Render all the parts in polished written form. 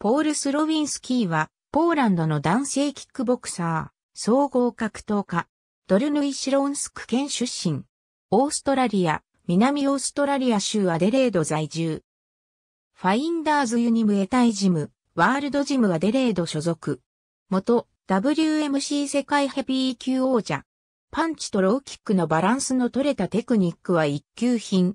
ポール・スロウィンスキーは、ポーランドの男性キックボクサー、総合格闘家、ドルヌイ・シロンスク県出身。オーストラリア、南オーストラリア州アデレード在住。ファインダーズユニムエタイジム、ワールドジムアデレード所属。元、WMC 世界ヘビー級王者。パンチとローキックのバランスの取れたテクニックは一級品。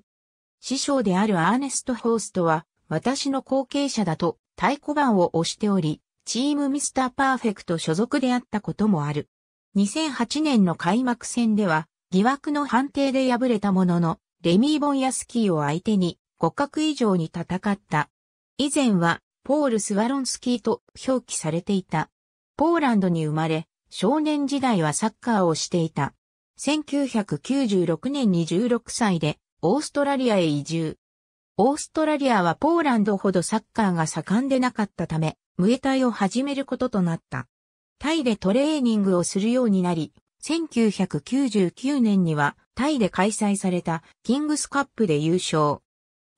師匠であるアーネスト・ホーストは、私の後継者だと太鼓判を押しており、チームミスターパーフェクト所属であったこともある。2008年の開幕戦では、疑惑の判定で敗れたものの、レミー・ボンヤスキーを相手に互角以上に戦った。以前は、ポール・スワロンスキーと表記されていた。ポーランドに生まれ、少年時代はサッカーをしていた。1996年に16歳でオーストラリアへ移住。オーストラリアはポーランドほどサッカーが盛んでなかったため、ムエタイを始めることとなった。タイでトレーニングをするようになり、1999年にはタイで開催されたキングスカップで優勝。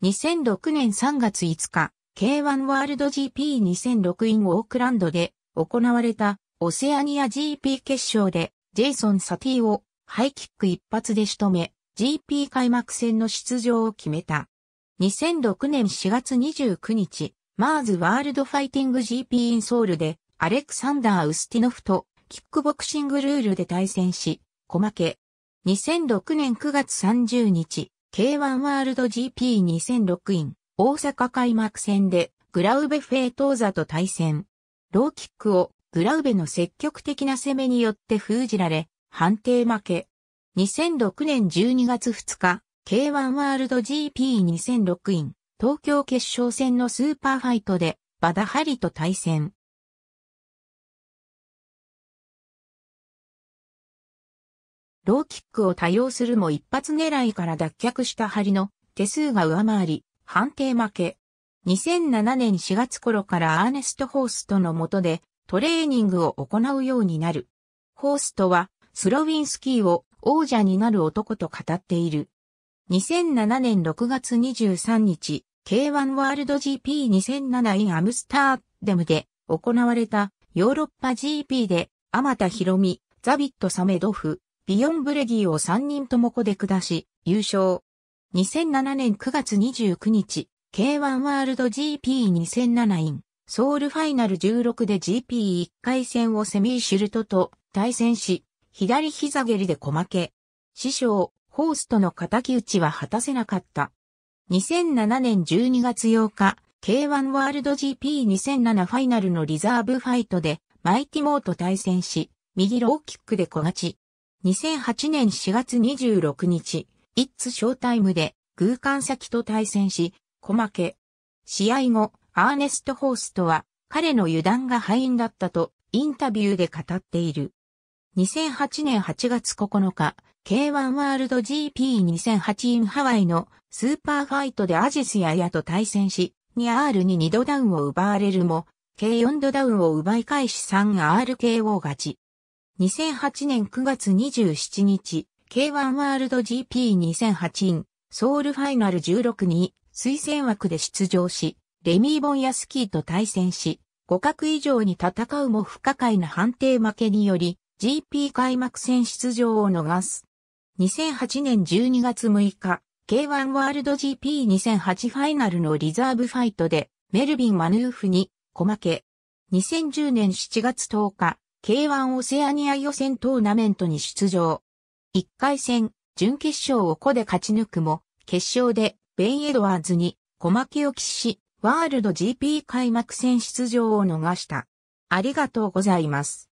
2006年3月5日、K1 ワールド GP2006 in オークランドで行われたオセアニア GP 決勝で、ジェイソン・サティをハイキック一発で仕留め、GP 開幕戦の出場を決めた。2006年4月29日、マーズワールドファイティング GP インソウルで、アレクサンダー・ウスティノフとキックボクシングルールで対戦し、小負け。2006年9月30日、K1 ワールド GP2006 in 大阪開幕戦で、グラウベ・フェイトーザと対戦。ローキックをグラウベの積極的な攻めによって封じられ、判定負け。2006年12月2日、K1 ワールド GP2006 in 東京決勝戦のスーパーファイトで、バダハリと対戦。ローキックを多用するも一発狙いから脱却したハリの手数が上回り、判定負け。2007年4月頃からアーネスト・ホーストの下で、トレーニングを行うようになる。ホーストは、スロウィンスキーを王者になる男と語っている。2007年6月23日、K1 ワールド GP2007 in アムスターダムで行われたヨーロッパ GP で、天田博美、ザビット・サメドフ、ビヨン・ブレギーを3人ともこで下し、優勝。2007年9月29日、K1 ワールド GP2007 inソウルファイナル16で GP1 回戦をセミーシュルトと対戦し、左膝蹴りで小負け。師匠、ホーストの敵討ちは果たせなかった。2007年12月8日、K1 ワールド GP2007 ファイナルのリザーブファイトで、マイティモーと対戦し、右ローキックで小勝ち。2008年4月26日、イッツショータイムで、グーカンサキと対戦し、小負け。試合後、アーネスト・ホーストは彼の油断が敗因だったとインタビューで語っている。2008年8月9日、K1 ワールド GP2008 in ハワイのスーパーファイトでアジス・ヤヤと対戦し、2R に2度ダウンを奪われるも、K4 度ダウンを奪い返し 3RKO 勝ち。2008年9月27日、K1 ワールド GP2008 in ソウルファイナル16に推薦枠で出場し、レミー・ボンヤスキーと対戦し、互角以上に戦うも不可解な判定負けにより、GP 開幕戦出場を逃す。2008年12月6日、K1 ワールド GP2008 ファイナルのリザーブファイトで、メルビン・マヌーフに小負け。2010年7月10日、K1 オセアニア予選トーナメントに出場。1回戦、準決勝を個で勝ち抜くも、決勝でベン・エドワーズに小負けを喫し、ワールド GP 開幕戦出場を逃した。ありがとうございます。